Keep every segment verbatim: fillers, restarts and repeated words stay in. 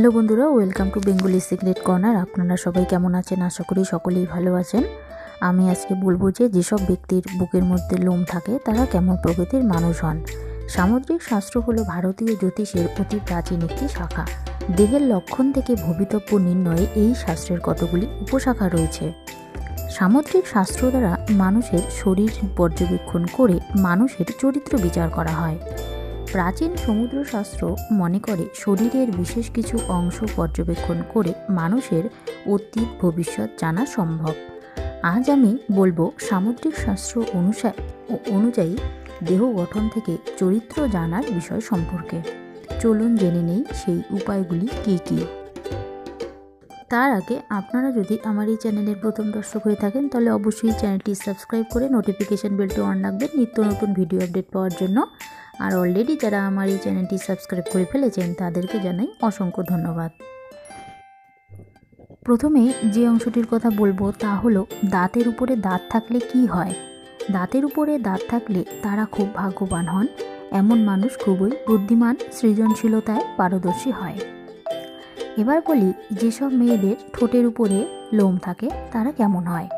Hello বন্ধুরা, welcome to Bengali secret corner. আপনারা সবাই কেমন আছেন? আশা করি সকলেই ভালো আছেন। আমি আজকে বলবো যে যেসব ব্যক্তির বুকের মধ্যে লোম থাকে তারা কেমন প্রকৃতির মানুষ হন। সামুদ্রিক শাস্ত্র হলো ভারতীয় জ্যোতিষের অতি প্রাচীন একটি শাখা। দেহের লক্ষণ থেকে ভবিতব্য নির্ণয়ে এই শাস্ত্রের কতগুলি উপশাখা রয়েছে। সামুদ্রিক শাস্ত্র দ্বারা মানুষের শরীর পর্যবেক্ষণ করে মানুষের চরিত্র বিচার করা হয়। প্রাচীন সমুদ্রশাস্ত্র মনে করে শরীরের বিশেষ কিছু অংশ পর্যবেক্ষণ করে মানুষের অতীত ভবিষ্যৎ জানা সম্ভব। আজ আমি বলবো সামুদ্রিক শাস্ত্র অনুসারে অনুযায়ী দেহ গঠন থেকে চরিত্র জানার বিষয় সম্পর্কে। চলুন জেনে নেই সেই উপায়গুলি কী কী। তার আগে আপনারা যদি আমার এই চ্যানেলের প্রথম দর্শক হয়ে থাকেন তাহলে অবশ্যই চ্যানেলটি সাবস্ক্রাইব করে নোটিফিকেশান বেলটি অন রাখবেন নিত্য নতুন ভিডিও আপডেট পাওয়ার জন্য। আর অলরেডি যারা আমার এই চ্যানেলটি সাবস্ক্রাইব করে ফেলেছেন তাদেরকে জানাই অসংখ্য ধন্যবাদ। প্রথমে যে অংশটির কথা বলবো তা হলো দাঁতের উপরে দাঁত থাকলে কি হয়। দাঁতের উপরে দাঁত থাকলে তারা খুব ভাগ্যবান হন। এমন মানুষ খুবই বুদ্ধিমান, সৃজনশীলতায় পারদর্শী হয়। এবার বলি যেসব মেয়েদের ঠোঁটের উপরে লোম থাকে তারা কেমন হয়।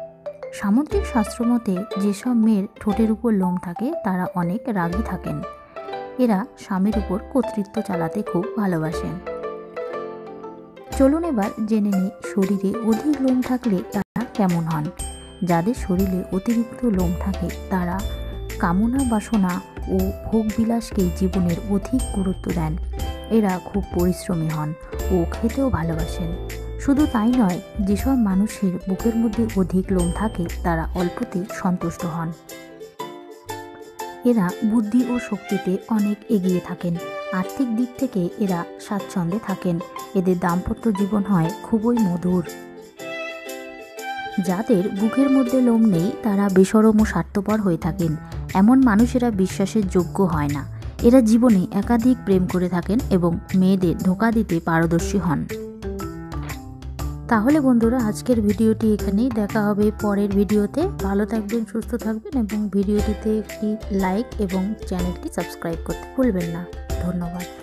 সামুদ্রিক শাস্ত্র মতে যেসব মেয়ের ঠোঁটের উপর লোম থাকে তারা অনেক রাগী থাকেন। এরা স্বামীর উপর কর্তৃত্ব চালাতে খুব ভালোবাসেন। চলুন এবার জেনে নিই শরীরে অধিক লোম থাকলে তারা কেমন হন। যাদের শরীরে অতিরিক্ত লোম থাকে তারা কামনা বাসনা ও ভোগবিলাসকেই জীবনের অধিক গুরুত্ব দেন। এরা খুব পরিশ্রমী হন ও খেতেও ভালোবাসেন। শুধু তাই নয়, যেসব মানুষের বুকের মধ্যে অধিক লোম থাকে তারা অল্পতেই সন্তুষ্ট হন। এরা বুদ্ধি ও শক্তিতে অনেক এগিয়ে থাকেন। আর্থিক দিক থেকে এরা স্বাচ্ছন্দ্যে থাকেন। এদের দাম্পত্য জীবন হয় খুবই মধুর। যাদের বুকের মধ্যে লোম নেই তারা বেশরম ও স্বার্থপর হয়ে থাকেন। এমন মানুষেরা বিশ্বাসের যোগ্য হয় না। এরা জীবনে একাধিক প্রেম করে থাকেন এবং মেয়েদের ধোঁকা দিতে পারদর্শী হন। তাহলে বন্ধুরা, আজকের ভিডিওটি এখানেই। দেখা হবে পরের ভিডিওতে। ভালো থাকবেন, সুস্থ থাকবেন এবং ভিডিওটিতে একটি লাইক এবং চ্যানেলটি সাবস্ক্রাইব করতে ভুলবেন না। ধন্যবাদ।